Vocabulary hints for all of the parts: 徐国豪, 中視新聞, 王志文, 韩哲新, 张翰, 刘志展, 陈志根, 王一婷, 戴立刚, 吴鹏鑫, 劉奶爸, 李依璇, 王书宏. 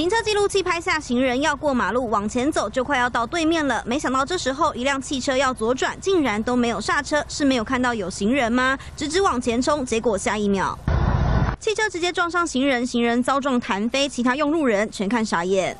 停车记录器拍下行人要过马路往前走，就快要到对面了。没想到这时候一辆汽车要左转，竟然都没有刹车，是没有看到有行人吗？直往前冲，结果下一秒，汽车直接撞上行人，行人遭撞弹飞，其他用路人全看傻眼。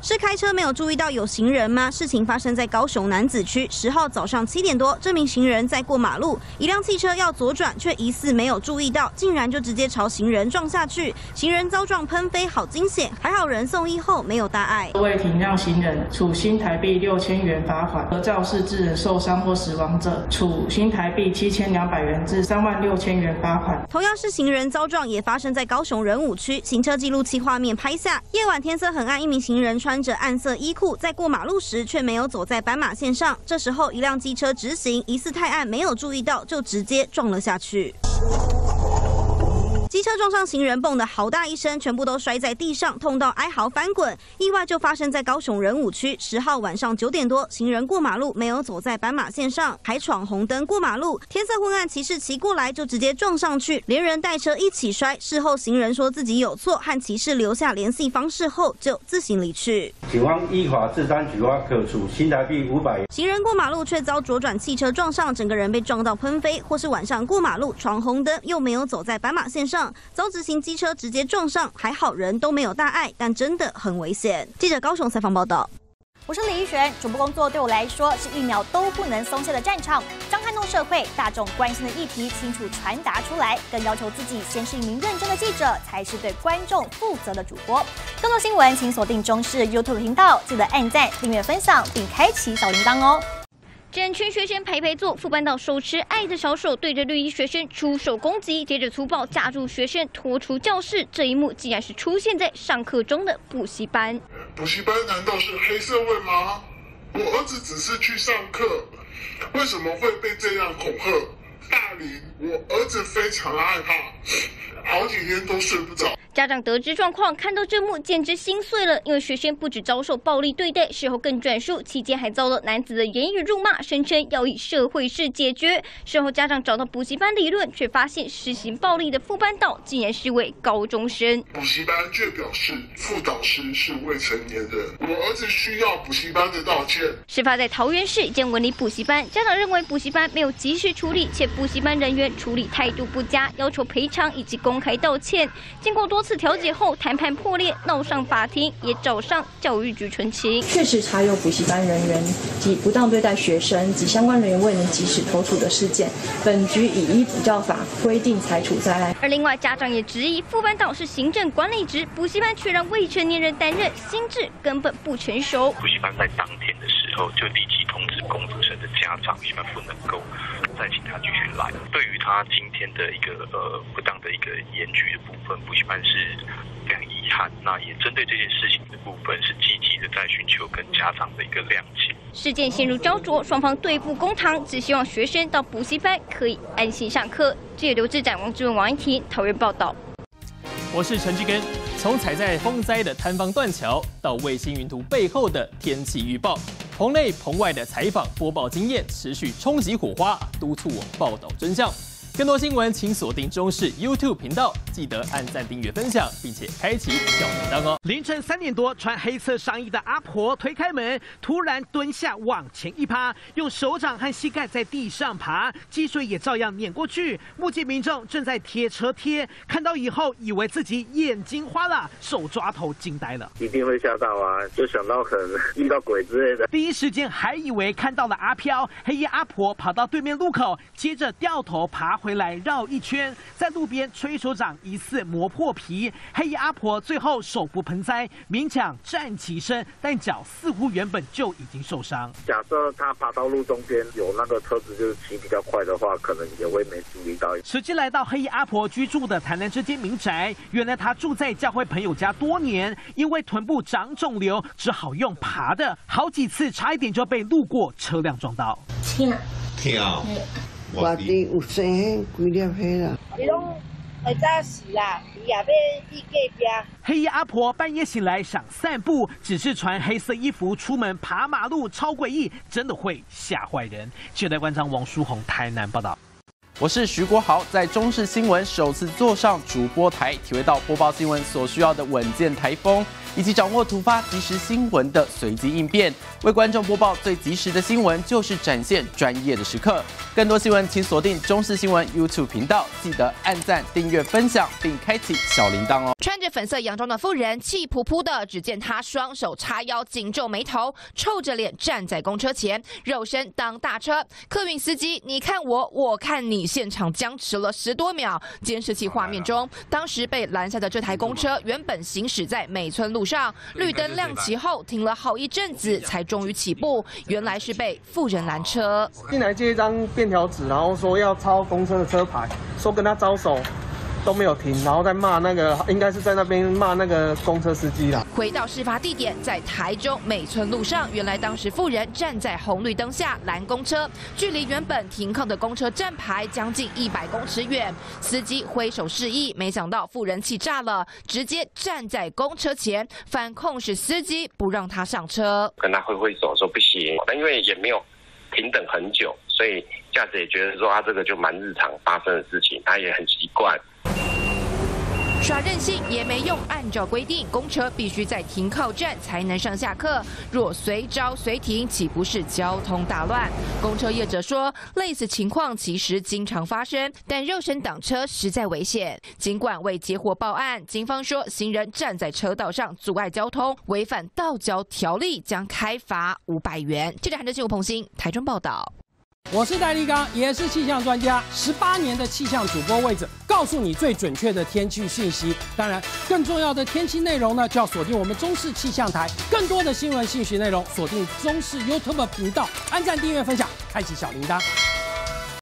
是开车没有注意到有行人吗？事情发生在高雄楠梓区10号早上7点多，这名行人在过马路，一辆汽车要左转，却疑似没有注意到，竟然就直接朝行人撞下去，行人遭撞喷飞，好惊险！还好人送医后没有大碍。未停让行人处新台币6000元罚款，而肇事致人受伤或死亡者，处新台币7200元至36000元罚款。同样是行人遭撞，也发生在高雄仁武区，行车记录器画面拍下，夜晚天色很暗，一名行人 穿着暗色衣裤，在过马路时却没有走在斑马线上。这时候，一辆机车直行，疑似太暗，没有注意到，就直接撞了下去。 机车撞上行人，蹦的好大一声，全部都摔在地上，痛到哀嚎翻滚。意外就发生在高雄仁武区10号晚上9点多，行人过马路没有走在斑马线上，还闯红灯过马路，天色昏暗，骑士骑过来就直接撞上去，连人带车一起摔。事后行人说自己有错，和骑士留下联系方式后就自行离去。警方依法治安处罚，可处新台币500元。行人过马路却遭左转汽车撞上，整个人被撞到喷飞，或是晚上过马路闯红灯又没有走在斑马线上。 遭直行机车直接撞上，还好人都没有大碍，但真的很危险。记者高雄采访报道。我是李依璇，主播工作对我来说是一秒都不能松懈的战场。张翰弄社会大众关心的议题清楚传达出来，更要求自己先是一名认真的记者，才是对观众负责的主播。更多新闻请锁定中视 YouTube 频道，记得按赞、订阅、分享，并开启小铃铛哦。 整群学生排排坐，副班导手持爱的小手对着绿衣学生出手攻击，接着粗暴架住学生，拖出教室。这一幕竟然是出现在上课中的补习班。补习班难道是黑社会吗？我儿子只是去上课，为什么会被这样恐吓、霸凌？我儿子非常害怕，好几天都睡不着。 家长得知状况，看到这幕简直心碎了，因为学生不止遭受暴力对待，事后更转述期间还遭到男子的言语辱骂，声称要以社会式解决。事后家长找到补习班理论，却发现施行暴力的副班导竟然是位高中生。补习班却表示副导师是未成年人，我儿子需要补习班的道歉。事发在桃园市一间文理补习班，家长认为补习班没有及时处理，且补习班人员处理态度不佳，要求赔偿以及公开道歉。经过多次 调解后，谈判破裂，闹上法庭，也找上教育局澄清。确实查有补习班人员及不当对待学生及相关人员未能及时投处的事件，本局已依补教法规定裁处在案。而另外，家长也质疑副班导是行政管理职，补习班却让未成年人担任，心智根本不成熟。补习班在当天的时候就立即通知工读生的家长，你们不能够 再请他继续来。对于他今天的一个不当的一个言语的部分，补习班是非常遗憾。那也针对这件事情的部分，是积极的在寻求跟家长的一个谅解。事件陷入焦灼，双方对簿公堂，只希望学生到补习班可以安心上课。记者刘志展、王志文、王一婷，桃园报道。我是陈志根。从踩在风灾的坍方断桥，到卫星云图背后的天气预报。 棚内棚外的采访播报经验持续冲击火花，督促我报道真相。更多新闻，请锁定中视 YouTube 频道，记得按赞、订阅、分享，并且开启小铃铛哦。凌晨3点多，穿黑色上衣的阿婆推开门，突然蹲下往前一趴，用手掌和膝盖在地上爬，积水也照样碾过去。目击民众正在贴车贴，看到以后以为自己眼睛花了，手抓头惊呆了，一定会吓到啊，就想到可能遇到鬼之类的。第一时间还以为看到了阿飘，黑衣阿婆跑到对面路口，接着掉头爬回来。 绕一圈，在路边吹手掌，疑似磨破皮。黑衣阿婆最后手不盆栽，勉强站起身，但脚似乎原本就已经受伤。假设她爬到路中间，有那个车子就是骑比较快的话，可能也会没注意到。实际来到黑衣阿婆居住的台南这间民宅，原来她住在教会朋友家多年，因为臀部长肿瘤，只好用爬的，好几次差一点就被路过车辆撞到。天啊！ 外地有生黑，规粒黑啦。伊拢会早死啦，伊也要去隔壁。黑衣阿婆半夜醒来想散步，只是穿黑色衣服出门爬马路，超诡异，真的会吓坏人。记者观察王书宏台南报道。我是徐国豪，在中视新闻首次坐上主播台，体会到播报新闻所需要的稳健台风，以及掌握突发即时新闻的随机应变，为观众播报最及时的新闻，就是展现专业的时刻。更多新闻请锁定中视新闻 YouTube 频道，记得按赞、订阅、分享，并开启小铃铛哦。穿着粉色洋装的妇人气扑扑的，只见她双手叉腰，紧皱眉头，臭着脸站在公车前，肉身当大车。客运司机你看我，我看你。 现场僵持了10多秒，监视器画面中，当时被拦下的这台公车原本行驶在美村路上，绿灯亮起后停了好一阵子，才终于起步。原来是被妇人拦车，进来借一张便条纸，然后说要抄公车的车牌，说跟他招手。 都没有停，然后在骂那个，应该是在那边骂那个公车司机啦。回到事发地点，在台中美村路上，原来当时妇人站在红绿灯下拦公车，距离原本停靠的公车站牌将近100公尺远。司机挥手示意，没想到妇人气炸了，直接站在公车前反控是司机不让他上车，跟他挥挥手说不行，但因为也没有停等很久，所以驾驶也觉得说他这个就蛮日常发生的事情，他也很习惯。 耍任性也没用，按照规定，公车必须在停靠站才能上下客，若随招随停，岂不是交通大乱？公车业者说，类似情况其实经常发生，但肉身挡车实在危险。尽管未接获报案，警方说行人站在车道上阻碍交通，违反道交条例将开罚500元。记者韩哲新、吴鹏鑫，台中报道。 我是戴立刚，也是气象专家，18年的气象主播位置，告诉你最准确的天气讯息。当然，更重要的天气内容呢，就要锁定我们中视气象台。更多的新闻信息内容，锁定中视 YouTube 频道，按赞、订阅、分享，开启小铃铛。